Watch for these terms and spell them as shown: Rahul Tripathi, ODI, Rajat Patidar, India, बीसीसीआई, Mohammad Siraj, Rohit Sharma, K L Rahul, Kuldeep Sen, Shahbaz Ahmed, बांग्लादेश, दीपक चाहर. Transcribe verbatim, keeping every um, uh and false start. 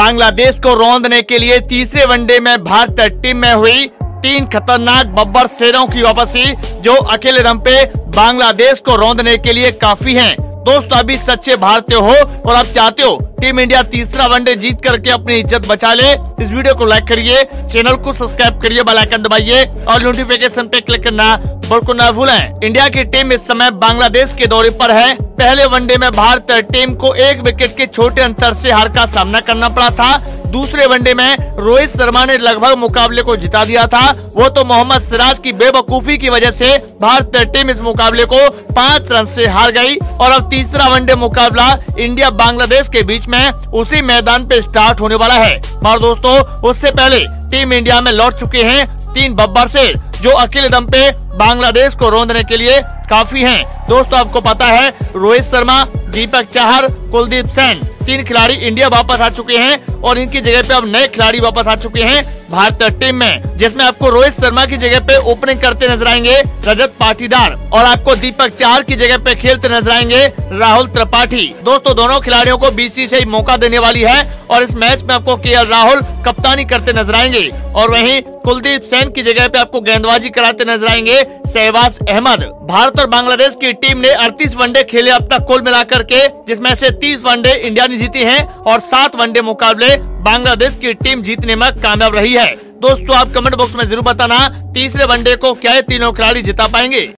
बांग्लादेश को रौंदने के लिए तीसरे वनडे में भारतीय टीम में हुई तीन खतरनाक बब्बर शेरों की वापसी, जो अकेले दम पे बांग्लादेश को रौंदने के लिए काफी हैं। दोस्तों, अभी सच्चे भारतीय हो और आप चाहते हो टीम इंडिया तीसरा वनडे जीत करके अपनी इज्जत बचा ले, इस वीडियो को लाइक करिए, चैनल को सब्सक्राइब करिए, बेल आइकन दबाइए और नोटिफिकेशन पे क्लिक करना बिल्कुल ना भूलें। इंडिया की टीम इस समय बांग्लादेश के दौरे पर है। पहले वनडे में भारतीय टीम को एक विकेट के छोटे अंतर से हार का सामना करना पड़ा था। दूसरे वनडे में रोहित शर्मा ने लगभग मुकाबले को जिता दिया था। वो तो मोहम्मद सिराज की बेवकूफी की वजह से भारतीय टीम इस मुकाबले को पाँच रन से हार गई और अब तीसरा वनडे मुकाबला इंडिया बांग्लादेश के बीच में उसी मैदान पे स्टार्ट होने वाला है। और दोस्तों, उससे पहले टीम इंडिया में लौट चुके हैं तीन बब्बर शेर, जो अकेले दम पे बांग्लादेश को रौंदने के लिए काफी हैं। दोस्तों, आपको पता है रोहित शर्मा, दीपक चाहर, कुलदीप सेन, तीन खिलाड़ी इंडिया वापस आ चुके हैं और इनकी जगह पे अब नए खिलाड़ी वापस आ चुके हैं भारतीय टीम में, जिसमें आपको रोहित शर्मा की जगह पे ओपनिंग करते नजर आएंगे रजत पाटीदार और आपको दीपक चाहर की जगह पे खेलते नजर आएंगे राहुल त्रिपाठी। दोस्तों, दोनों खिलाड़ियों को बीसीसीआई मौका देने वाली है और इस मैच में आपको के एल राहुल कप्तानी करते नजर आएंगे और वहीं कुलदीप सेन की जगह पे आपको गेंदबाजी कराते नजर आएंगे शहबाज अहमद। भारत और बांग्लादेश की टीम ने अड़तीस वनडे खेले अब तक कुल मिलाकर के, जिसमें से तीस वनडे इंडिया ने जीती हैं और सात वनडे मुकाबले बांग्लादेश की टीम जीतने में कामयाब रही है। दोस्तों, आप कमेंट बॉक्स में जरूर बताना तीसरे वनडे को क्या ये तीनों खिलाड़ी जिता पाएंगे।